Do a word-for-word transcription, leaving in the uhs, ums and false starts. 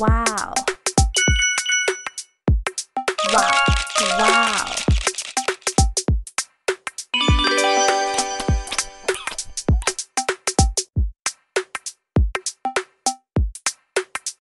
Wow! Wow! Wow! Wow!